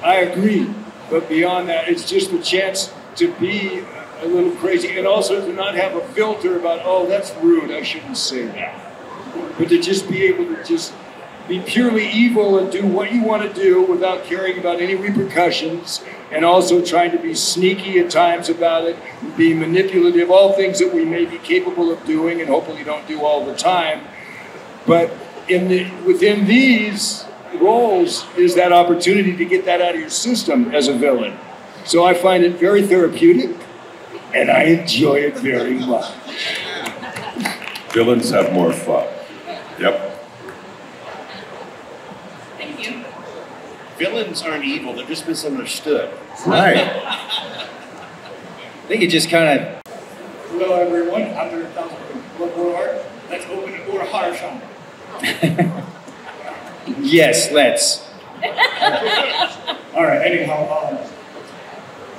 I agree, but beyond that, it's just a chance to be a little crazy, and also to not have a filter about, oh, that's rude, I shouldn't say that. But to just be able to just be purely evil and do what you want to do without caring about any repercussions, and also trying to be sneaky at times about it, be manipulative, all things that we may be capable of doing and hopefully don't do all the time. But in the, within these roles is that opportunity to get that out of your system as a villain. So I find it very therapeutic, and I enjoy it very much. Villains have more fun. Yep. Thank you. Villains aren't evil, they're just misunderstood. Right. I think it just kind of... Hello everyone, I'm the Thousand Year Blood War. Let's open the Urahara shop. Yes, let's. All right, anyhow, uh,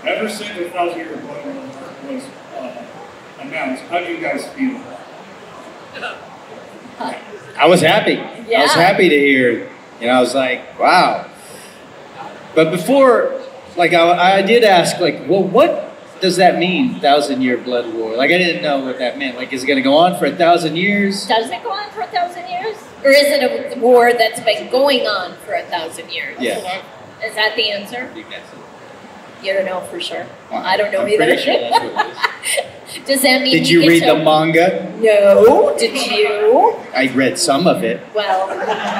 ever since the Thousand Year Blood War was uh, announced, how do you guys feel about it? I was happy. Yeah. I was happy to hear it. And I was like, wow. But before, like, I, I did ask, like, well, what does that mean, Thousand Year Blood War? Like, I didn't know what that meant. Like, is it going to go on for a thousand years? Does it go on for a thousand years? Or is it a war that's been going on for a thousand years? Yeah. Is that the answer? I think that's it. You don't know for sure. Well, I don't know I'm either. Sure that's what it is. Does that mean? Did you, you read to... the manga? No. Did you? I read some of it. Well,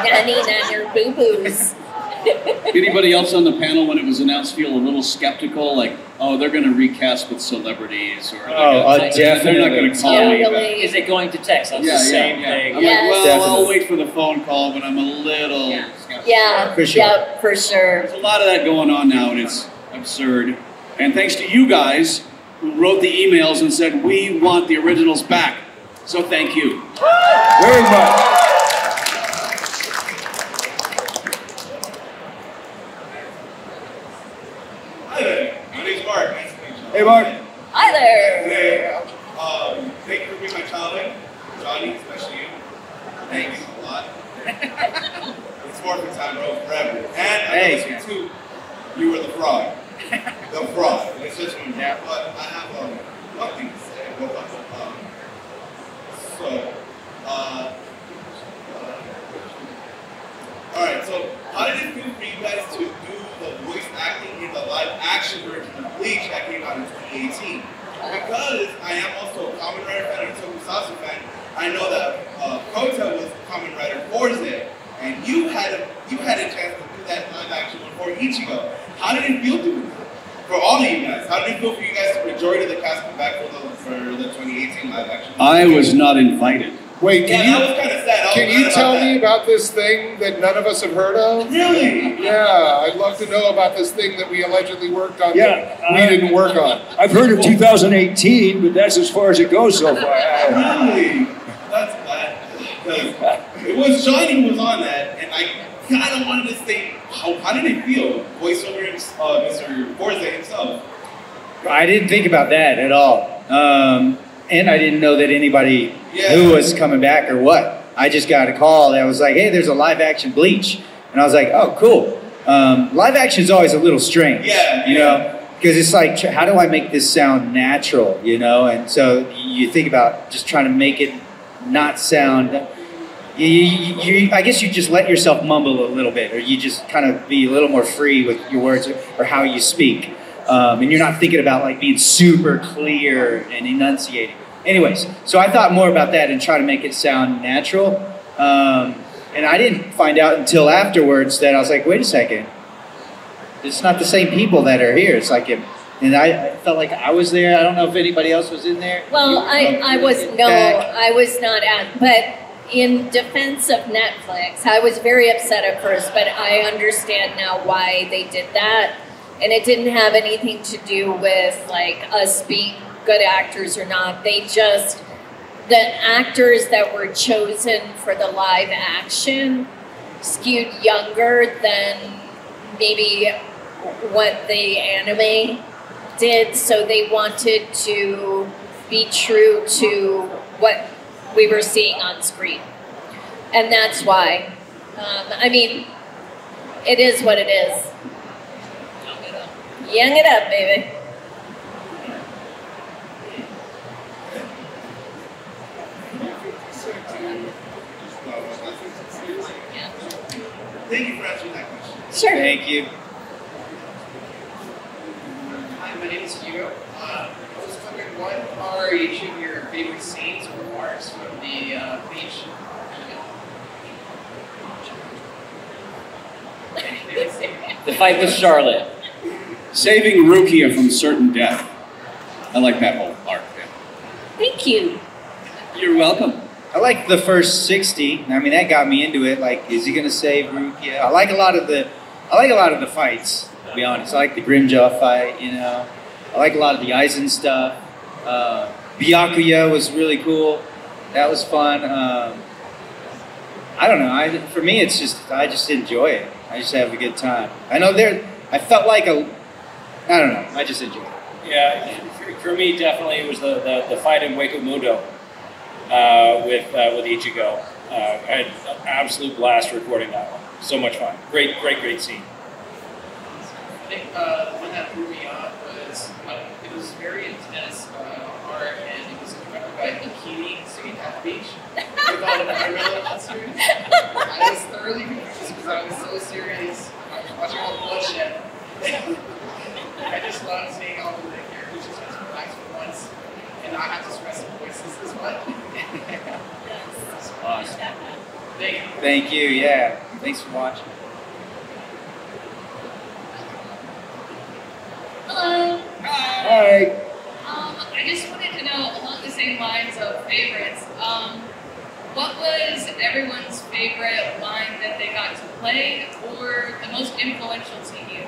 nanny nanner boo boos. Anybody else on the panel, when it was announced, feel a little skeptical? Like, oh, they're going to recast with celebrities, or oh, gonna, uh, definitely they're not going to call totally. me. Is it going to text? That's yeah, the same yeah, yeah. thing. I'm yes. like, well, definitely. I'll wait for the phone call, but I'm a little yeah. skeptical. Yeah, for sure. Yeah, for sure. There's a lot of that going on now, and it's absurd. And thanks to you guys who wrote the emails and said we want the originals back. So thank you very much. Hey, Mark. Hi there. Hey, um, thank you for being my childhood. Johnny, especially you. Thanks a lot. It's more for time, bro, forever. And I hey, noticed you too. You were the frog. The frog. It's just one. Yeah. But I have um, one thing to say. Well, um, so, uh, uh, all right. So, how did it feel for you guys to do the voice acting in the live action version of Bleach that came out in twenty eighteen? Because I am also a Kamen Rider fan and a Tokusatsu fan, I know that uh, Kota was Kamen Rider Forze, and you had a you had a chance to do that live action before Ichigo. How did it feel doing that? For all of you guys, how did it feel for you guys to majority of the cast come back for the, for the twenty eighteen live action? I was not invited. Wait, can yeah, you, that was kind of sad. I can was you about tell that. me about this thing that none of us have heard of? Really? Yeah, I'd love to know about this thing that we allegedly worked on yeah, that we I, didn't work on. I've heard of two thousand eighteen, but that's as far as it goes so far. Really? That's bad. It was Johnny who was on that, and I kind of wanted to say, how, how did it feel? Voiceover uh, Mister Forza himself. I didn't think about that at all. Um, And I didn't know that anybody yeah. knew was coming back or what. I just got a call that was like, hey, there's a live action Bleach. And I was like, oh, cool. Um, live action is always a little strange, yeah, you yeah. know, because it's like, how do I make this sound natural, you know? And so you think about just trying to make it not sound. You, you, you, I guess you just let yourself mumble a little bit, or you just kind of be a little more free with your words or, or how you speak. Um, and you're not thinking about like being super clear and enunciating. Anyways, so I thought more about that and try to make it sound natural. Um, and I didn't find out until afterwards that I was like, wait a second, it's not the same people that are here. It's like, it, and I, I felt like I was there. I don't know if anybody else was in there. Well, I, I was, no, back. I was not at, but in defense of Netflix, I was very upset at first, but I understand now why they did that. And it didn't have anything to do with like us being good actors or not. They just, the actors that were chosen for the live action skewed younger than maybe what the anime did. So they wanted to be true to what we were seeing on screen. And that's why, um, I mean, it is what it is. Young it up, baby. Thank you for answering that question. Sure. Thank you. Hi, my name is Hugo. Uh, I was wondering, what are each of your favorite scenes or parts from the uh, Bleach? The fight with Charlotte. Saving Rukia from certain death. I like that whole arc. Yeah. Thank you. You're welcome. I like the first sixty. I mean, that got me into it. Like, is he gonna save Rukia? I like a lot of the, I like a lot of the fights. To be honest, I like the Grimmjow fight. You know, I like a lot of the Aizen stuff. Uh, Byakuya was really cool. That was fun. Um, I don't know. I for me, it's just I just enjoy it. I just have a good time. I know there. I felt like a. I don't know. I just enjoyed it. Yeah, for me, definitely it was the, the, the fight in Wakamudo uh, with uh, with Ichigo. Uh, I had an absolute blast recording that one. So much fun. Great, great, great scene. I think uh, the one that threw me off was uh, it was very intense uh, art, and it was directed by Bikini singing at the beach. I thought of Gorilla Monster. I was thoroughly confused because I was so serious watching all the bloodshed. I just love seeing all the characters just relax for once and not This is what? That's awesome. Thank you. Thank you, yeah. Thanks for watching. Hello. Hi. Hi. Um, I just wanted to know, along the same lines of favorites, um, what was everyone's favorite line that they got to play, or the most influential to you?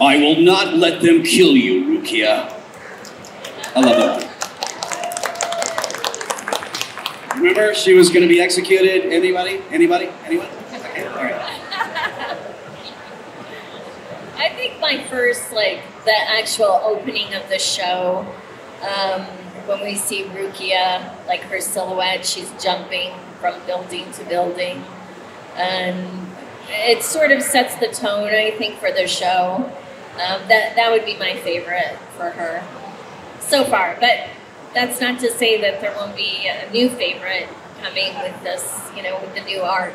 I will not let them kill you, Rukia. I love that. Remember, she was going to be executed. Anybody? Anybody? Anyone? Okay. All right. I think my first, like, the actual opening of the show, um, when we see Rukia, like her silhouette, she's jumping from building to building. And it sort of sets the tone, I think, for the show. Um, that, that would be my favorite for her so far, but that's not to say that there won't be a new favorite coming with this, you know, with the new arc.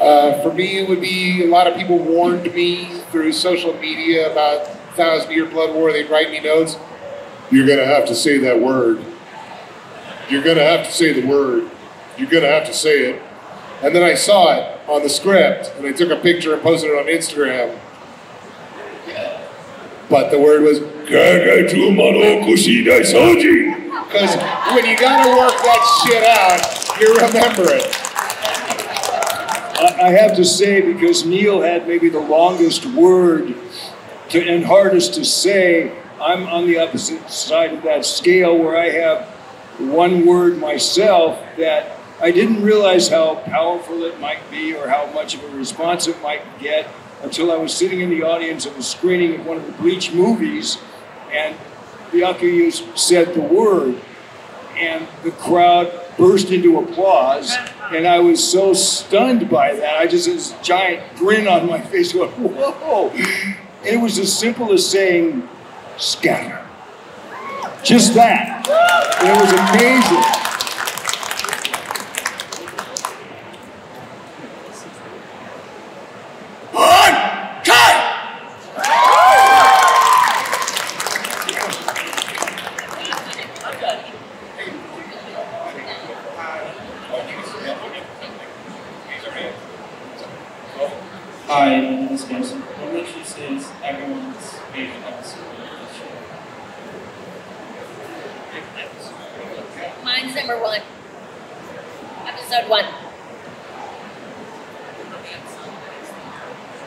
Uh, for me, it would be, a lot of people warned me through social media about Thousand Year Blood War. They'd write me notes. You're going to have to say that word. You're going to have to say the word. You're going to have to say it. And then I saw it on the script, and I took a picture and posted it on Instagram. But the word was, because when you gotta work that shit out, you remember it. I have to say, because Neil had maybe the longest word to, and hardest to say, I'm on the opposite side of that scale where I have one word myself that I didn't realize how powerful it might be or how much of a response it might get until I was sitting in the audience of a screening of one of the Bleach movies, and Byakuya said the word, and the crowd burst into applause, and I was so stunned by that. I just had this giant grin on my face going, whoa! And it was as simple as saying, scatter. Just that. And it was amazing.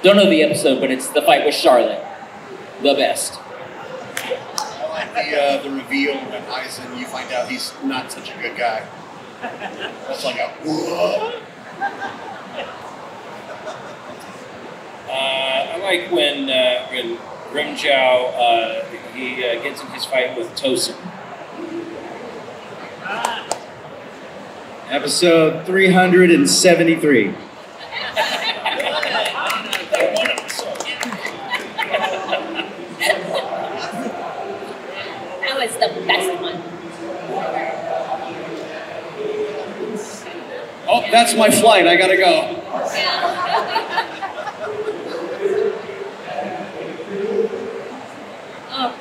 Don't know the episode, but it's the fight with Charlotte. The best. I like the, uh, the reveal when Aizen, you find out he's not such a good guy. That's like a, whoa! Uh, I like when, uh, when Grimmjow, uh, he uh, gets in his fight with Tosin. Ah. Episode three hundred seventy-three. That's my flight, I gotta go. Oh.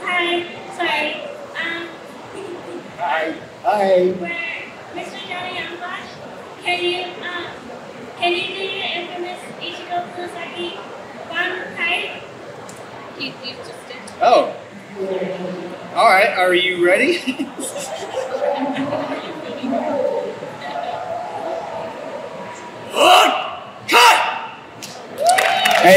Hi, sorry. Um, Hi. Hi. We're Mister Johnny Yong Bosch. Can you, um, can you do your infamous Ichigo Kurosaki bomb kite? You, you just did. Oh. All right. Are you ready? Hey,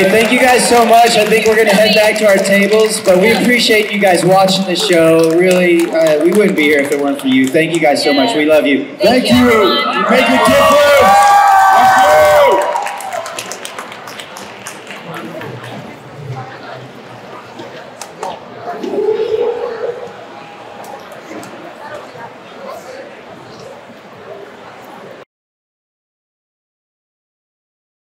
thank you guys so much. I think we're going to head back to our tables, but we appreciate you guys watching the show. Really, uh, we wouldn't be here if it weren't for you. Thank you guys so much. We love you. Thank, thank you. you. Make a difference.